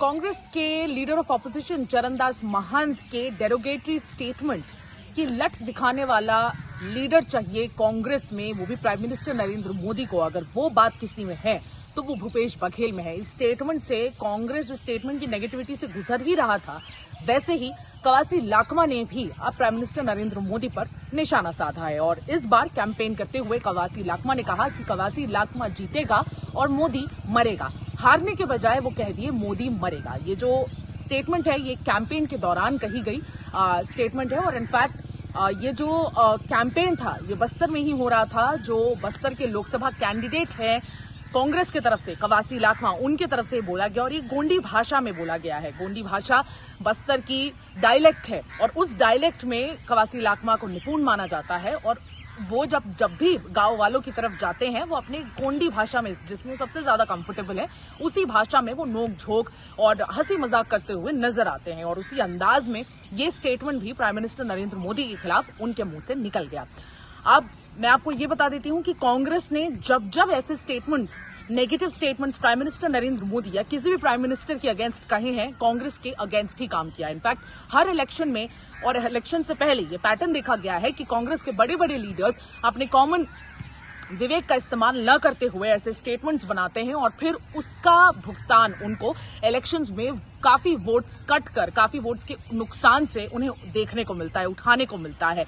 कांग्रेस के leader of opposition Charandas Mahant के derogatory statement की लठ दिखाने वाला लीडर चाहिए कांग्रेस में, वो भी प्राइम मिनिस्टर नरेंद्र मोदी को। अगर वो बात किसी में है तो वो भूपेश बघेल में है। इस स्टेटमेंट से कांग्रेस स्टेटमेंट की नेगेटिविटी से गुजर ही रहा था, वैसे ही कवासी लखमा ने भी अब प्राइम मिनिस्टर नरेंद्र मोदी पर निशाना साधा है। और इस बार कैंपेन करते हुए कवासी लखमा ने कहा कि कवासी लखमा जीतेगा और मोदी मरेगा। हारने के बजाय वो कह दिए मोदी मरेगा। ये जो स्टेटमेंट है ये कैंपेन के दौरान कही गई स्टेटमेंट है। और इनफैक्ट ये जो कैंपेन था ये बस्तर में ही हो रहा था। जो बस्तर के लोकसभा कैंडिडेट है कांग्रेस की तरफ से कवासी लखमा, उनके तरफ से बोला गया और ये गोंडी भाषा में बोला गया है। गोंडी भाषा बस्तर की डायलेक्ट है और उस डायलेक्ट में कवासी लखमा को निपुण माना जाता है। और वो जब भी गांव वालों की तरफ जाते हैं वो अपने गोंडी भाषा में, जिसमें सबसे ज्यादा कंफर्टेबल है, उसी भाषा में वो नोक झोंक और हंसी मजाक करते हुए नजर आते हैं। और उसी अंदाज में ये स्टेटमेंट भी प्राइम मिनिस्टर नरेंद्र मोदी के खिलाफ उनके मुंह से निकल गया। अब मैं आपको ये बता देती हूं कि कांग्रेस ने जब जब ऐसे statements, negative statements prime minister Narendra Modi या किसी भी प्राइम मिनिस्टर के अगेंस्ट कहे हैं, कांग्रेस के अगेंस्ट ही काम किया। इनफैक्ट हर इलेक्शन में और इलेक्शन से पहले ये पैटर्न देखा गया है कि कांग्रेस के बड़े बड़े लीडर्स अपने कॉमन विवेक का इस्तेमाल न करते हुए ऐसे स्टेटमेंट्स बनाते हैं और फिर उसका भुगतान उनको इलेक्शंस में काफी वोट्स कट कर, काफी वोट्स के नुकसान से उन्हें देखने को मिलता है, उठाने को मिलता है।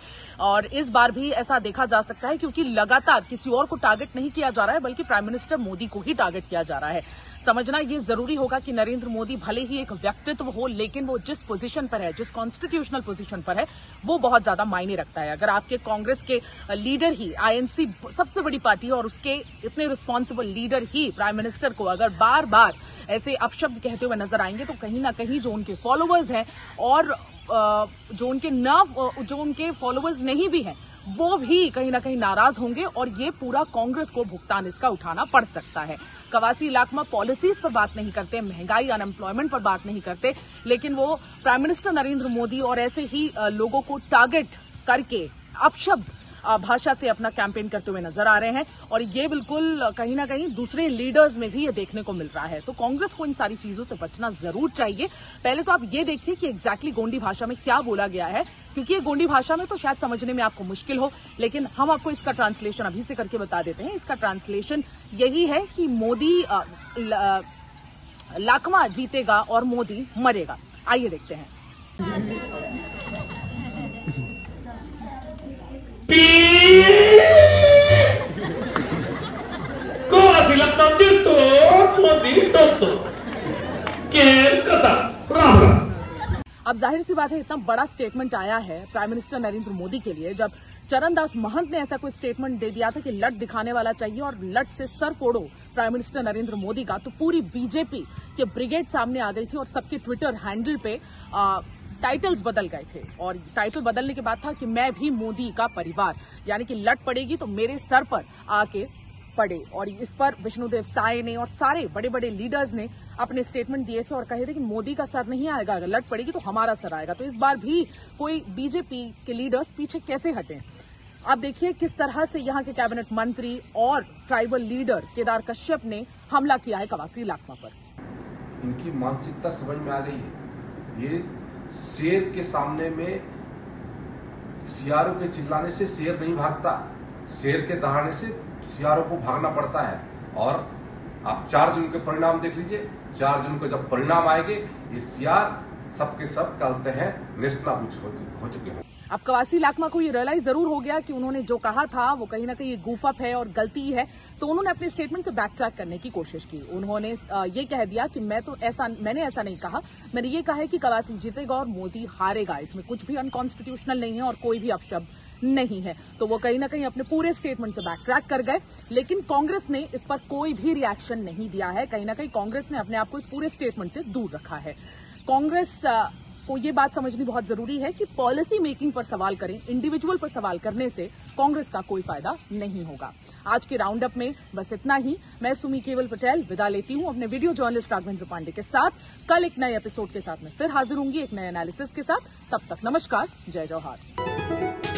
और इस बार भी ऐसा देखा जा सकता है क्योंकि लगातार किसी और को टारगेट नहीं किया जा रहा है बल्कि प्राइम मिनिस्टर मोदी को ही टारगेट किया जा रहा है। समझना ये जरूरी होगा कि नरेंद्र मोदी भले ही एक व्यक्तित्व हो लेकिन वो जिस पोजीशन पर है, जिस कॉन्स्टिट्यूशनल पोजीशन पर है, वो बहुत ज्यादा मायने रखता है। अगर आपके कांग्रेस के लीडर ही, आईएनसी सबसे बड़ी पार्टी है और उसके इतने रिस्पॉन्सिबल लीडर ही प्राइम मिनिस्टर को अगर बार बार ऐसे अपशब्द कहते हुए नजर आएंगे तो कहीं ना कहीं जो उनके फॉलोअर्स हैं और जो उनके फॉलोअर्स नहीं भी हैं वो भी कहीं ना कहीं नाराज होंगे और ये पूरा कांग्रेस को भुगतान इसका उठाना पड़ सकता है। कवासी लखमा पॉलिसीज पर बात नहीं करते, महंगाई, अनएम्प्लॉयमेंट पर बात नहीं करते, लेकिन वो प्राइम मिनिस्टर नरेंद्र मोदी और ऐसे ही लोगों को टारगेट करके अपशब्द भाषा से अपना कैंपेन करते हुए नजर आ रहे हैं। और ये बिल्कुल कहीं ना कहीं दूसरे लीडर्स में भी ये देखने को मिल रहा है। तो कांग्रेस को इन सारी चीजों से बचना जरूर चाहिए। पहले तो आप ये देखिए कि एग्जैक्टली गोंडी भाषा में क्या बोला गया है, क्योंकि ये गोंडी भाषा में तो शायद समझने में आपको मुश्किल हो, लेकिन हम आपको इसका ट्रांसलेशन अभी से करके बता देते हैं। इसका ट्रांसलेशन यही है कि मोदी लखमा जीतेगा और मोदी मरेगा। आइए देखते हैं। कवासी लखमा जितो मोदी दोस्तो केर कथा राम राम। अब जाहिर सी बात है इतना बड़ा स्टेटमेंट आया है प्राइम मिनिस्टर नरेंद्र मोदी के लिए। जब चरणदास महंत ने ऐसा कोई स्टेटमेंट दे दिया था कि लट दिखाने वाला चाहिए और लट से सर फोड़ो प्राइम मिनिस्टर नरेंद्र मोदी का, तो पूरी बीजेपी के ब्रिगेड सामने आ गई थी और सबके ट्विटर हैंडल पे टाइटल्स बदल गए थे। और टाइटल बदलने के बाद था कि मैं भी मोदी का परिवार, यानी कि लट पड़ेगी तो मेरे सर पर आके पड़े। और इस पर विष्णुदेव साय ने और सारे बड़े बड़े लीडर्स ने अपने स्टेटमेंट दिए थे और कहे थे कि मोदी का सर नहीं आएगा, अगर लट पड़ेगी तो हमारा सर आएगा। तो इस बार भी कोई बीजेपी के लीडर्स पीछे कैसे हटे। आप देखिए किस तरह से यहाँ के कैबिनेट मंत्री और ट्राइबल लीडर केदार कश्यप ने हमला किया है कवासी लखमा पर। इनकी मानसिकता समझ में आ रही है। ये शेर के सामने में सियारों के चिल्लाने से शेर नहीं भागता, शेर के दहाड़ने से सियारों को भागना पड़ता है। और आप 4 जून के परिणाम देख लीजिए। 4 जून को जब परिणाम आएंगे ये सियार सबके सब कहते हैं नेस्तनाबूज हो चुके हैं। अब कवासी लखमा को ये रियलाइज जरूर हो गया कि उन्होंने जो कहा था वो कहीं ना कहीं गूफ अप है और गलती है, तो उन्होंने अपने स्टेटमेंट से बैक ट्रैक करने की कोशिश की। उन्होंने ये कह दिया कि मैंने ऐसा नहीं कहा, मैंने ये कहा है कि कवासी जीतेगा और मोदी हारेगा। इसमें कुछ भी अनकॉन्स्टिट्यूशनल नहीं है और कोई भी अपशब्द नहीं है। तो वो कहीं ना कहीं अपने पूरे स्टेटमेंट से बैक ट्रैक कर गए, लेकिन कांग्रेस ने इस पर कोई भी रिएक्शन नहीं दिया है। कहीं ना कहीं कांग्रेस ने अपने आप को इस पूरे स्टेटमेंट से दूर रखा है। कांग्रेस को ये बात समझनी बहुत जरूरी है कि पॉलिसी मेकिंग पर सवाल करें, इंडिविजुअल पर सवाल करने से कांग्रेस का कोई फायदा नहीं होगा। आज के राउंड अप में बस इतना ही। मैं सुमी केवल पटेल विदा लेती हूं अपने वीडियो जर्नलिस्ट राघवेन्द्र पांडे के साथ। कल एक नए एपिसोड के साथ मैं फिर हाजिर होंगी एक नए एनालिसिस के साथ। तब तक नमस्कार, जय जौहर।